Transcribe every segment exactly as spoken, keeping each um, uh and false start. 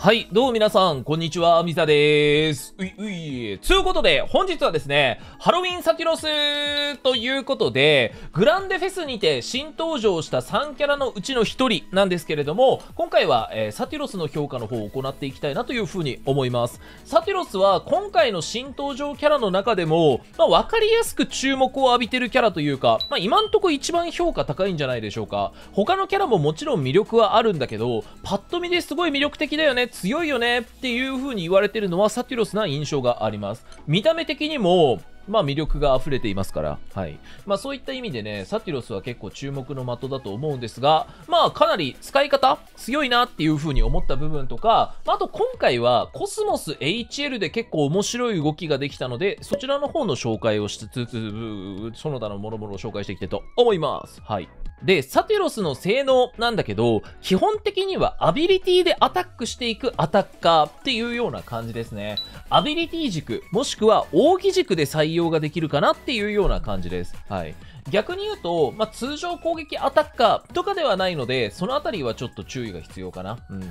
はい、どうも皆さん、こんにちは、みさでーす。ういうい。ということで、本日はですね、ハロウィンサキュロスということで、グランデフェスにて新登場したさんキャラのうちのひとりなんですけれども、今回は、えー、サキュロスの評価の方を行っていきたいなというふうに思います。サキュロスは今回の新登場キャラの中でも、まあ、わかりやすく注目を浴びてるキャラというか、まあ、今んとこ一番評価高いんじゃないでしょうか。他のキャラももちろん魅力はあるんだけど、パッと見ですごい魅力的だよね。強いよねっていう風に言われてるのはサキュロスな印象があります。見た目的にもまあ魅力が溢れていますから、はい。まあそういった意味でね、サキュロスは結構注目の的だと思うんですが、まあかなり使い方強いなっていう風に思った部分とか、あと今回はコスモス エイチエル で結構面白い動きができたので、そちらの方の紹介をしつつ、その他のもろもろを紹介していきたいと思います。はい。で、サキュロスの性能なんだけど、基本的にはアビリティでアタックしていくアタッカーっていうような感じですね。アビリティ軸、もしくは扇軸で採用利用ができるかなっていうような感じです。はい。逆に言うと、まあ、通常攻撃アタッカーとかではないので、そのあたりはちょっと注意が必要かな。うん。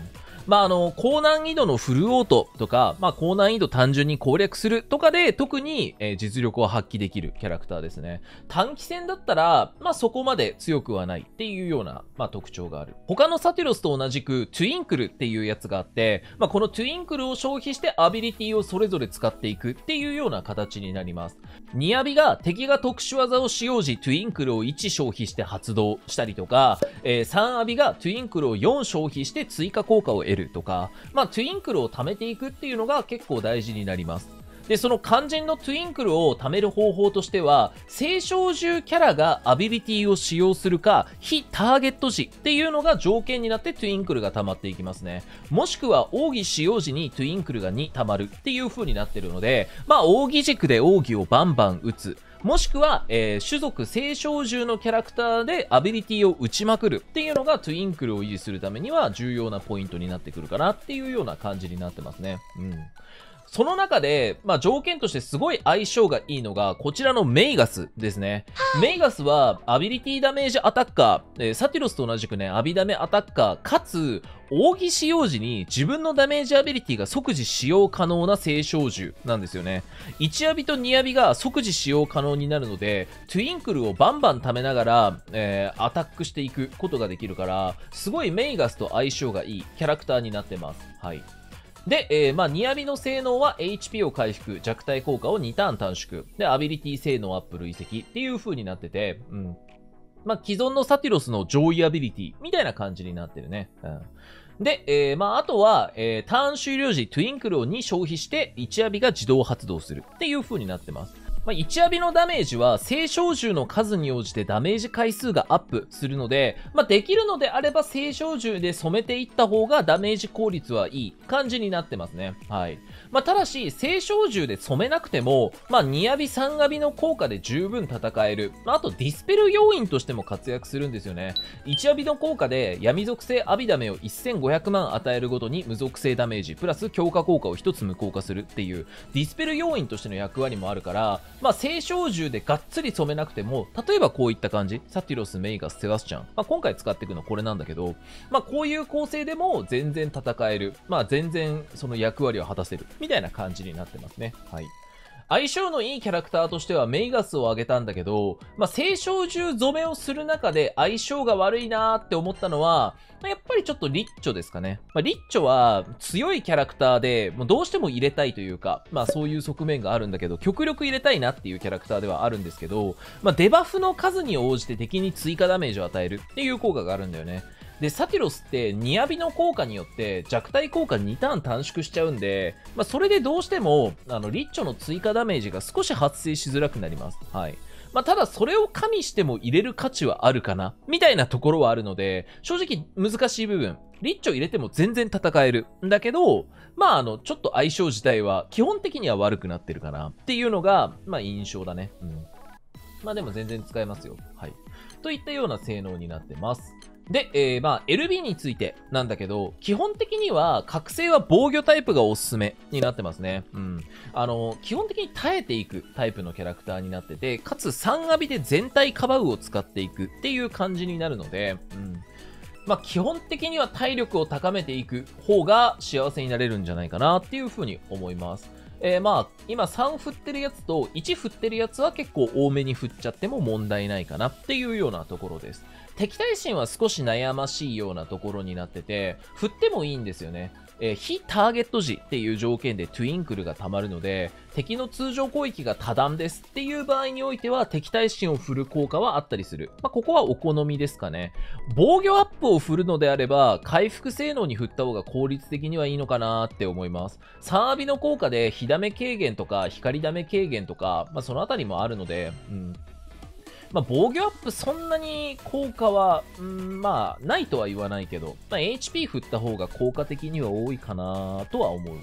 まあ、あの、高難易度のフルオートとか、まあ、高難易度単純に攻略するとかで、特に、えー、実力を発揮できるキャラクターですね。短期戦だったら、まあ、そこまで強くはないっていうような、まあ、特徴がある。他のサキュロスと同じく、トゥインクルっていうやつがあって、まあ、このトゥインクルを消費してアビリティをそれぞれ使っていくっていうような形になります。ニアビが敵が特殊技を使用時、トゥインクルをいち消費して発動したりとか、えー、さんアビがトゥインクルをよん消費して追加効果を得るとか、まあ、トゥインクルを貯めていくっていうのが結構大事になります。で、その肝心のトゥインクルを貯める方法としては、聖召獣キャラがアビリティを使用するか、非ターゲット時っていうのが条件になってトゥインクルが溜まっていきますね。もしくは、奥義使用時にトゥインクルがに溜まるっていう風になってるので、まあ、奥義軸で奥義をバンバン打つ。もしくは、えー、種族聖召獣のキャラクターでアビリティを打ちまくるっていうのがトゥインクルを維持するためには重要なポイントになってくるかなっていうような感じになってますね。うん。その中で、まあ、条件としてすごい相性がいいのが、こちらのメイガスですね。メイガスは、アビリティダメージアタッカー、えー、サキュロスと同じくね、アビダメアタッカー、かつ、奥義使用時に自分のダメージアビリティが即時使用可能な聖召獣なんですよね。いちアビとにアビが即時使用可能になるので、トゥインクルをバンバン貯めながら、えー、アタックしていくことができるから、すごいメイガスと相性がいいキャラクターになってます。はい。で、えー、まあ、ニアビの性能は エイチピー を回復、弱体効果をにターン短縮。で、アビリティ性能アップ累積っていう風になってて、うん。まあ、既存のサキュロスの上位アビリティみたいな感じになってるね。うん。で、えー、まあ、あとは、えー、ターン終了時、トゥインクルをに消費して、いちアビが自動発動するっていう風になってます。まあ、いちアビのダメージは、聖召獣の数に応じてダメージ回数がアップするので、まあ、できるのであれば聖召獣で染めていった方がダメージ効率はいい感じになってますね。はい。まあ、ただし、聖召獣で染めなくても、まあ、にアビさんアビの効果で十分戦える。まあ、あとディスペル要員としても活躍するんですよね。いちアビの効果で闇属性アビダメをせんごひゃくまん与えるごとに無属性ダメージ、プラス強化効果をひとつ無効化するっていう、ディスペル要員としての役割もあるから、まあ、聖召獣でがっつり染めなくても、例えばこういった感じ。サキュロス、メイガス、セバスチャン。まあ、今回使っていくのはこれなんだけど、まあ、こういう構成でも全然戦える。まあ、全然その役割を果たせる。みたいな感じになってますね。はい。相性のいいキャラクターとしてはメイガスを挙げたんだけど、まあ、聖召獣染めをする中で相性が悪いなーって思ったのは、まあ、やっぱりちょっとリッチョですかね。まあ、リッチョは強いキャラクターで、もうどうしても入れたいというか、まあそういう側面があるんだけど、極力入れたいなっていうキャラクターではあるんですけど、まあデバフの数に応じて敵に追加ダメージを与えるっていう効果があるんだよね。で、サキュロスってニアビの効果によって弱体効果にターン短縮しちゃうんで、まあ、それでどうしても、あの、リッチョの追加ダメージが少し発生しづらくなります。はい。まあ、ただそれを加味しても入れる価値はあるかなみたいなところはあるので、正直難しい部分。リッチョ入れても全然戦える。んだけど、まあ、あの、ちょっと相性自体は基本的には悪くなってるかなっていうのが、まあ、印象だね。うん。まあ、でも全然使えますよ。はい。といったような性能になってます。で、えー、まあ、エルビー についてなんだけど、基本的には、覚醒は防御タイプがおすすめになってますね。うん。あの、基本的に耐えていくタイプのキャラクターになってて、かつさんアビで全体カバウを使っていくっていう感じになるので、うん。まあ、基本的には体力を高めていく方が幸せになれるんじゃないかなっていうふうに思います。えー、まあ、今さん振ってるやつといち振ってるやつは結構多めに振っちゃっても問題ないかなっていうようなところです。敵対心は少し悩ましいようなところになってて、振ってもいいんですよね。えー、非ターゲット時っていう条件でトゥインクルが溜まるので、敵の通常攻撃が多段ですっていう場合においては敵対心を振る効果はあったりする。まあ、ここはお好みですかね。防御アップを振るのであれば回復性能に振った方が効率的にはいいのかなって思います。サービの効果で火ダメ軽減とか光ダメ軽減とか、まあ、そのあたりもあるので、うん。まあ、防御アップそんなに効果は、うん、まあ、ないとは言わないけど、まあ、エイチピー 振った方が効果的には多いかなとは思う。うん。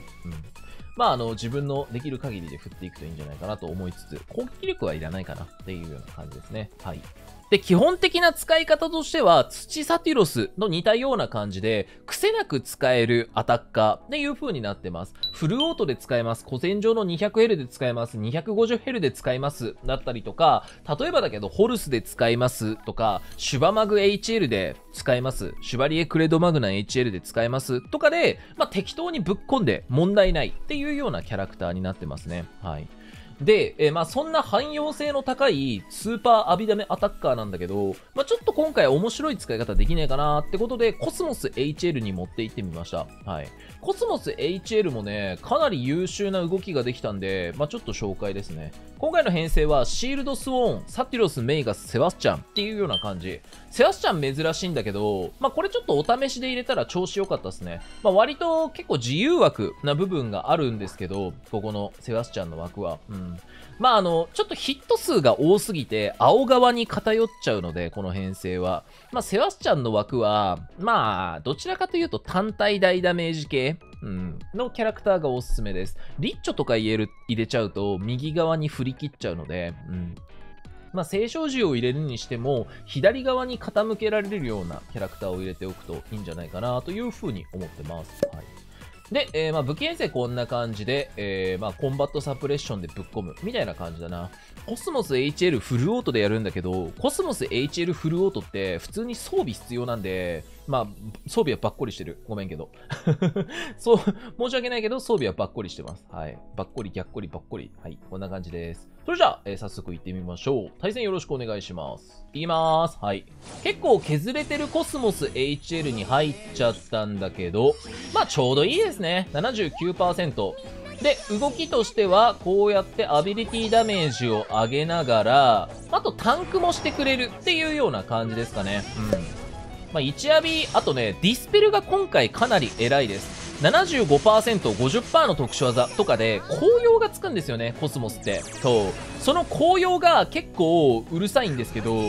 まあ、あの、自分のできる限りで振っていくといいんじゃないかなと思いつつ、攻撃力はいらないかなっていうような感じですね。はい。で、基本的な使い方としては、土サティロスの似たような感じで、癖なく使えるアタッカーっていう風になってます。フルオートで使えます。古戦場の にひゃくヘル で使えます。にひゃくごじゅうヘル で使えます。だったりとか、例えばだけど、ホルスで使いますとか、シュバマグ エイチエル で使えます。シュバリエクレドマグナ エイチエル で使えます。とかで、まあ、適当にぶっ込んで問題ないっていうようなキャラクターになってますね。はい。で、えー、まあ、そんな汎用性の高いスーパーアビダメアタッカーなんだけど、まあ、ちょっと今回面白い使い方できないかなってことで、コスモス エイチエル に持って行ってみました。はい。コスモス エイチエル もね、かなり優秀な動きができたんで、まあ、ちょっと紹介ですね。今回の編成は、シールドスウォーン、サティロス、メイガス、セバスチャンっていうような感じ。セバスチャン珍しいんだけど、まあ、これちょっとお試しで入れたら調子良かったですね。まあ、割と結構自由枠な部分があるんですけど、ここのセバスチャンの枠は。うん、まあ、あの、ちょっとヒット数が多すぎて、青側に偏っちゃうので、この編成は。まあ、セバスチャンの枠は、まあ、どちらかというと単体大ダメージ系、うん、のキャラクターがおすすめです。リッチョとか入れる、入れちゃうと、右側に振り切っちゃうので、うん。まあ、聖少獣を入れるにしても、左側に傾けられるようなキャラクターを入れておくといいんじゃないかな、というふうに思ってます。はい。で、えー、まあ武器編成こんな感じで、えー、まあコンバットサプレッションでぶっ込むみたいな感じだな。コスモス エイチエル フルオートでやるんだけど、コスモス エイチエル フルオートって普通に装備必要なんで、まあ装備はばっこりしてる。ごめんけど。そう、申し訳ないけど装備はばっこりしてます。はい。ばっこり、ぎゃっこり、ばっこり。はい。こんな感じです。それじゃあ、えー、早速行ってみましょう。対戦よろしくお願いします。いきまーす。はい。結構削れてるコスモス エイチエル に入っちゃったんだけど、まあちょうどいいです。ななじゅうきゅうパーセント で、動きとしてはこうやってアビリティダメージを上げながら、あとタンクもしてくれるっていうような感じですかね。うん。まあ、いちアビ、あとね、ディスペルが今回かなり偉いです。ななじゅうごパーセント、ごじゅっパーセント の特殊技とかで、紅葉がつくんですよね、コスモスって。そう。その紅葉が結構うるさいんですけど、ま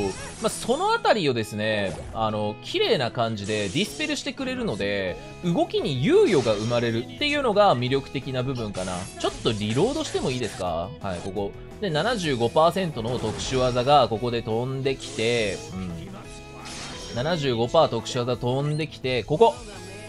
あ、そのあたりをですね、あの、綺麗な感じでディスペルしてくれるので、動きに猶予が生まれるっていうのが魅力的な部分かな。ちょっとリロードしてもいいですか？はい、ここ。で、ななじゅうごパーセント の特殊技がここで飛んできて、うん。ななじゅうごパーセント 特殊技飛んできて、ここ。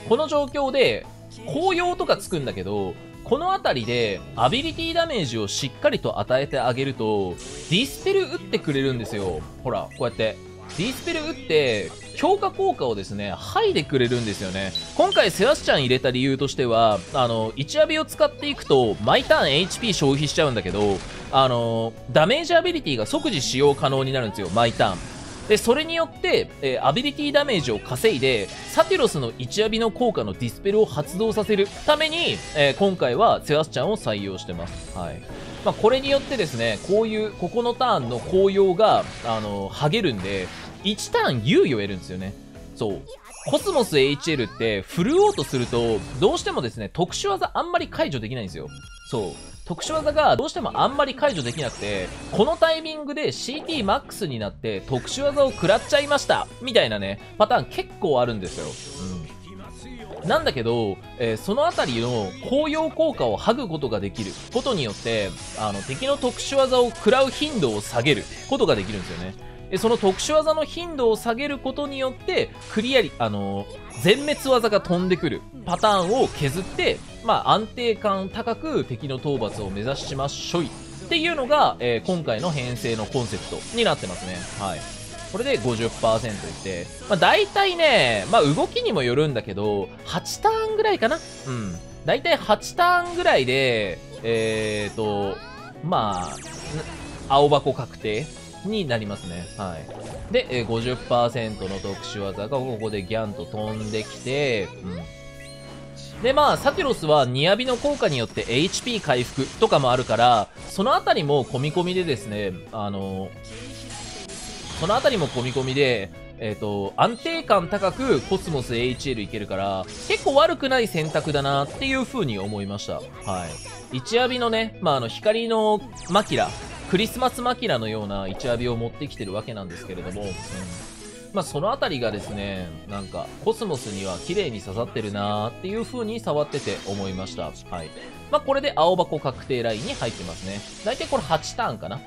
この状況で、紅葉とかつくんだけど、この辺りでアビリティダメージをしっかりと与えてあげると、ディスペル打ってくれるんですよ。ほら、こうやって。ディスペル打って、強化効果をですね、剥いでくれるんですよね。今回セバスチャン入れた理由としては、あの、いちアビを使っていくと、毎ターン エイチピー 消費しちゃうんだけど、あの、ダメージアビリティが即時使用可能になるんですよ、毎ターン。で、それによって、えー、アビリティダメージを稼いで、サティロスのいちアビの効果のディスペルを発動させるために、えー、今回はセバスチャンを採用してます。はい。まあ、これによってですね、こういう、ここのターンの紅葉が、あのー、はげるんで、いちターン猶予得るんですよね。そう。コスモス エイチエル って、フルオートすると、どうしてもですね、特殊技あんまり解除できないんですよ。そう。特殊技がどうしてもあんまり解除できなくて、このタイミングで シーティー マックスになって特殊技を食らっちゃいましたみたいなね、パターン結構あるんですよ。うん、なんだけど、えー、そのあたりの紅葉効果を剥ぐことができることによって、あの、敵の特殊技を食らう頻度を下げることができるんですよね。その特殊技の頻度を下げることによって、クリアリ、あのー、全滅技が飛んでくるパターンを削って、まあ、安定感高く敵の討伐を目指しましょいっていうのが、えー、今回の編成のコンセプトになってますね。はい。これで ごじゅっパーセント いって、まあ、大体ね、まあ、動きにもよるんだけど、はちターンぐらいかな。うん。大体はちターンぐらいで、えーと、まあ、青箱確定になりますね。はい。で、ごじゅっパーセント の特殊技がここでギャンと飛んできて、うん。で、まあ、サティロスはニアビの効果によって エイチピー 回復とかもあるから、そのあたりも込み込みでですね、あの、そのあたりも込み込みで、えっと、安定感高くコスモス エイチエル いけるから、結構悪くない選択だなっていう風に思いました。はい。一アビのね、まあ、あの、光のマキラ、クリスマスマキラのような一アビを持ってきてるわけなんですけれども、うんまあ、そのあたりがですね、なんか、コスモスには綺麗に刺さってるなーっていう風に触ってて思いました。はい。まあ、これで青箱確定ラインに入ってますね。だいたいこれはちターンかな。うん。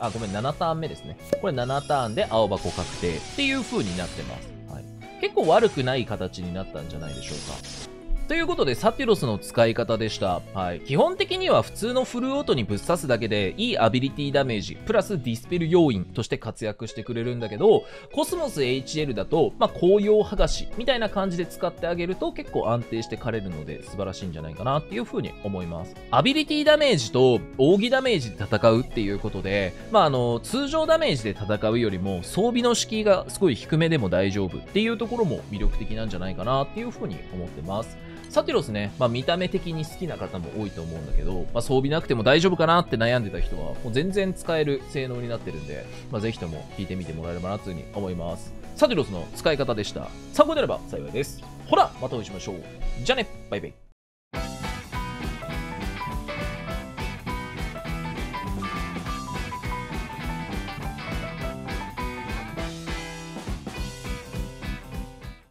あ、ごめん、ななターン目ですね。これななターンで青箱確定っていう風になってます。はい。結構悪くない形になったんじゃないでしょうか。ということで、サティロスの使い方でした。はい。基本的には普通のフルオートにぶっ刺すだけで、いいアビリティダメージ、プラスディスペル要因として活躍してくれるんだけど、コスモス エイチエル だと、まあ、紅葉剥がし、みたいな感じで使ってあげると結構安定して狩れるので、素晴らしいんじゃないかなっていう風に思います。アビリティダメージと、扇ダメージで戦うっていうことで、まあ、あの、通常ダメージで戦うよりも、装備の敷居がすごい低めでも大丈夫っていうところも魅力的なんじゃないかなっていう風に思ってます。サティロスね、まあ、見た目的に好きな方も多いと思うんだけど、まあ、装備なくても大丈夫かなって悩んでた人は、もう全然使える性能になってるんで、まあ、ぜひとも聞いてみてもらえればなというふうに思います。サティロスの使い方でした。参考になれば幸いです。ほら、またお会いしましょう。じゃあね、バイバイ。